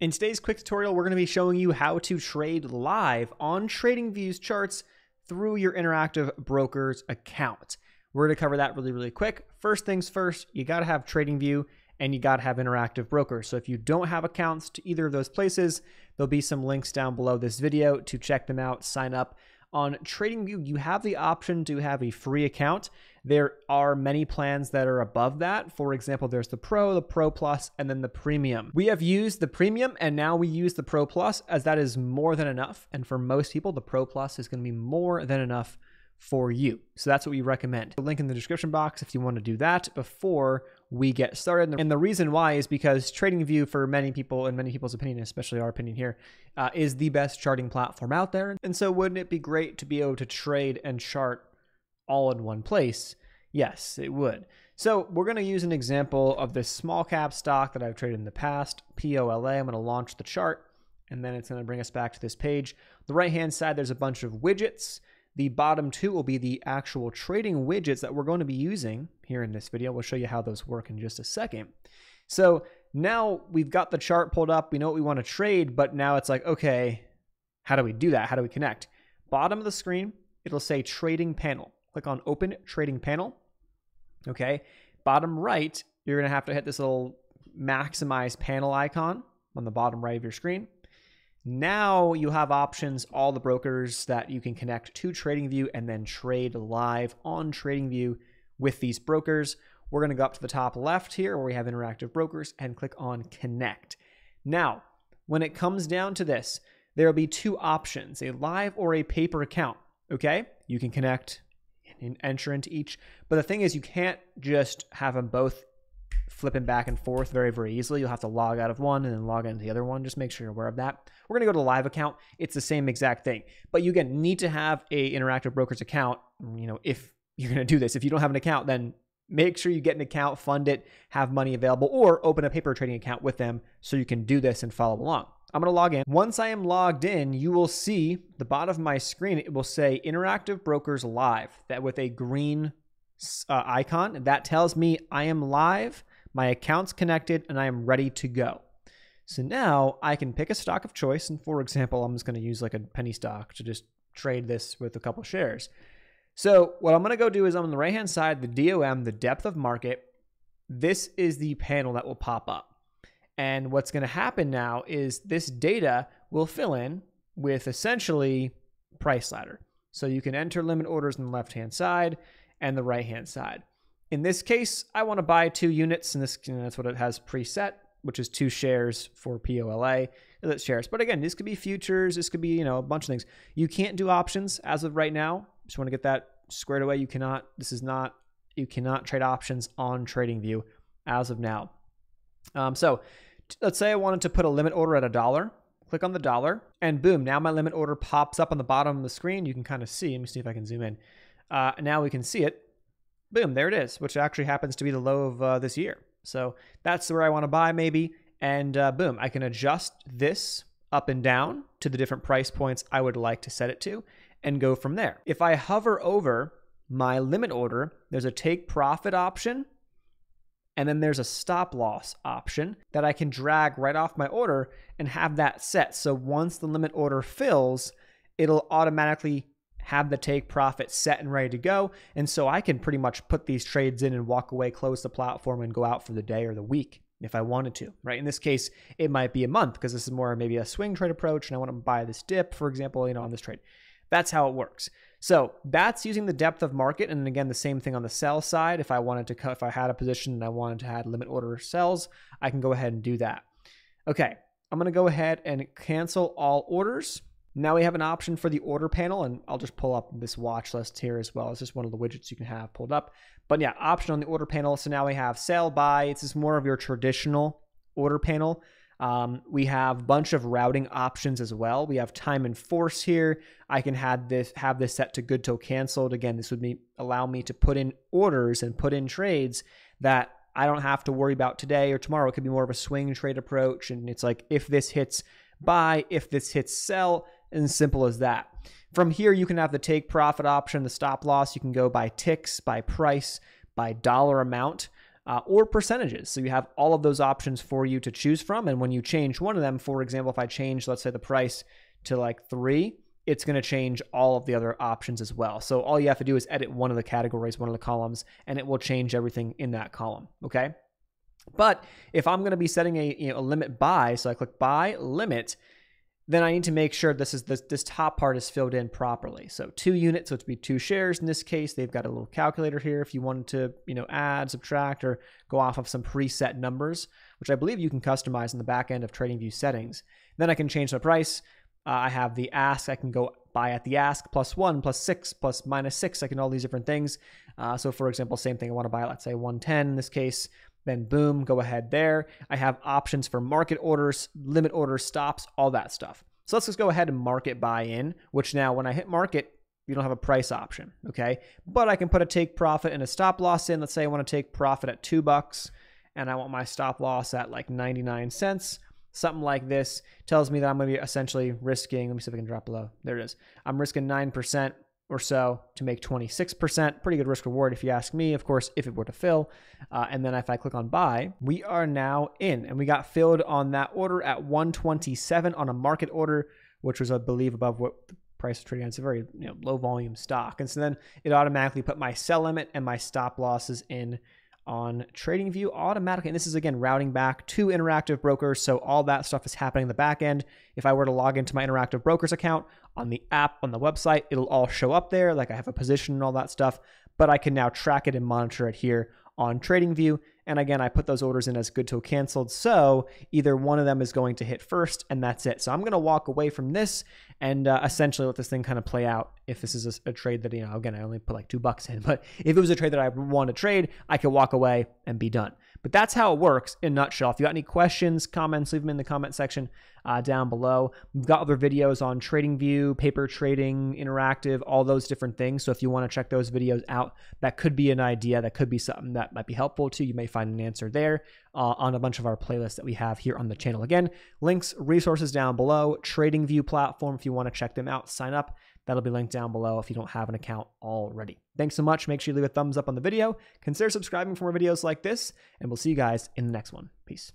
In today's quick tutorial, we're going to be showing you how to trade live on TradingView's charts through your Interactive Brokers account. We're going to cover that really quick. First things first, you got to have TradingView and you got to have Interactive Brokers. So if you don't have accounts to either of those places, there'll be some links down below this video to check them out, sign up. On TradingView, you have the option to have a free account. There are many plans that are above that. For example, there's the Pro Plus, and then the Premium. We have used the Premium and now we use the Pro Plus, as that is more than enough. And for most people, the Pro Plus is going to be more than enough for you. So that's what we recommend. The link in the description box if you want to do that before we get started. And the reason why is because TradingView, for many people, in many people's opinion, especially our opinion here, is the best charting platform out there. And so wouldn't it be great to be able to trade and chart all in one place? Yes, it would. So we're going to use an example of this small cap stock that I've traded in the past, POLA. I'm going to launch the chart and then it's going to bring us back to this page. The right-hand side, there's a bunch of widgets. The bottom two will be the actual trading widgets that we're going to be using here in this video. We'll show you how those work in just a second. So now we've got the chart pulled up. We know what we want to trade, but now it's like, okay, how do we do that? How do we connect? Bottom of the screen, it'll say trading panel. Click on open trading panel. Okay. Bottom right, you're going to have to hit this little maximize panel icon on the bottom right of your screen. Now you have options, all the brokers that you can connect to TradingView and then trade live on TradingView with these brokers. We're going to go up to the top left here where we have Interactive Brokers and click on Connect. Now, when it comes down to this, there'll be two options, a live or a paper account. Okay. You can connect and enter into each, but the thing is you can't just have them both flipping back and forth very easily. You'll have to log out of one and then log into the other one. Just make sure you're aware of that. We're going to go to the live account. It's the same exact thing, but you again need to have a Interactive Brokers account. You know, if you're going to do this, if you don't have an account, then make sure you get an account, fund it, have money available, or open a paper trading account with them so you can do this and follow along. I'm going to log in. Once I am logged in, you will see the bottom of my screen. It will say Interactive Brokers Live, that with a green icon that tells me I am live. My account's connected and I am ready to go. So now I can pick a stock of choice. And for example, I'm just going to use like a penny stock to just trade this with a couple shares. So what I'm going to go do is I'm on the right-hand side, the DOM, the depth of market. This is the panel that will pop up. And what's going to happen now is this data will fill in with essentially price ladder. So you can enter limit orders on the left-hand side and the right-hand side. In this case, I want to buy 2 units, and this, you know, that's what it has preset, which is 2 shares for POLA. That's shares. But again, this could be futures. This could be, you know, a bunch of things. You can't do options as of right now. Just want to get that squared away. You cannot. This is not. You cannot trade options on TradingView as of now. So let's say I wanted to put a limit order at $1. Click on the dollar, and boom! Now my limit order pops up on the bottom of the screen. You can kind of see. Let me see if I can zoom in. Now we can see it. Boom, there it is, which actually happens to be the low of this year. So that's where I want to buy maybe. And boom, I can adjust this up and down to the different price points I would like to set it to and go from there. If I hover over my limit order, there's a take profit option. And then there's a stop loss option that I can drag right off my order and have that set. So once the limit order fills, it'll automatically have the take profit set and ready to go. And so I can pretty much put these trades in and walk away, close the platform and go out for the day or the week if I wanted to, right? In this case, it might be a month because this is more maybe a swing trade approach and I want to buy this dip, for example, you know, on this trade. That's how it works. So that's using the depth of market. And again, the same thing on the sell side. If I wanted to cut, if I had a position and I wanted to add limit order sells, I can go ahead and do that. Okay. I'm going to go ahead and cancel all orders. Now we have an option for the order panel, and I'll just pull up this watch list here as well. It's just one of the widgets you can have pulled up. But yeah, option on the order panel. So now we have sell, buy. It's just more of your traditional order panel. We have a bunch of routing options as well. We have time and force here. I can have this set to good till canceled. Again, this would allow me to put in orders and put in trades that I don't have to worry about today or tomorrow. It could be more of a swing trade approach. And it's like, if this hits buy, if this hits sell, and simple as that. From here, you can have the take profit option, the stop loss. You can go by ticks, by price, by dollar amount. or percentages. So you have all of those options for you to choose from. And when you change one of them, for example, if I change, let's say the price to like 3, it's going to change all of the other options as well. So all you have to do is edit one of the categories, one of the columns, and it will change everything in that column. Okay. But if I'm going to be setting a, a limit by, so I click by limit, then I need to make sure this is this top part is filled in properly. So 2 units, so it'd be 2 shares in this case. They've got a little calculator here if you wanted to, add, subtract, or go off of some preset numbers, which I believe you can customize in the back end of TradingView settings. Then I can change the price. I have the ask. I can go buy at the ask +1, +6, ±6. I can do all these different things. So for example, same thing. I want to buy, let's say 110 in this case. Then boom, go ahead there. I have options for market orders, limit orders, stops, all that stuff. So let's just go ahead and market buy in, which now when I hit market, you don't have a price option, okay? But I can put a take profit and a stop loss in. Let's say I want to take profit at $2 and I want my stop loss at like 99 cents, something like this. Tells me that I'm going to be essentially risking, let me see if I can drop below. There it is. I'm risking 9%. Or so to make 26%. Pretty good risk reward if you ask me, of course, if it were to fill. And then if I click on buy, we are now in, and we got filled on that order at 127 on a market order, which was, I believe, above what the price is trading on. It's a very low volume stock. And so then it automatically put my sell limit and my stop losses in on TradingView automatically. And this is, again, routing back to Interactive Brokers. So all that stuff is happening in the back end. If I were to log into my Interactive Brokers account on the app, on the website, it'll all show up there. Like I have a position and all that stuff, but I can now track it and monitor it here on TradingView. And again, I put those orders in as good till canceled. So either one of them is going to hit first, and that's it. So I'm going to walk away from this and essentially let this thing kind of play out. If this is a trade that, again, I only put like $2 in, but if it was a trade that I want to trade, I could walk away and be done. But that's how it works in a nutshell. If you got any questions, comments, leave them in the comment section down below. We've got other videos on TradingView, paper trading, interactive, all those different things. So if you want to check those videos out, that could be an idea. That could be something that might be helpful to you. You may find an answer there on a bunch of our playlists that we have here on the channel. Again, links, resources down below, TradingView platform. If you want to check them out, sign up. That'll be linked down below if you don't have an account already. Thanks so much. Make sure you leave a thumbs up on the video. Consider subscribing for more videos like this, and we'll see you guys in the next one. Peace.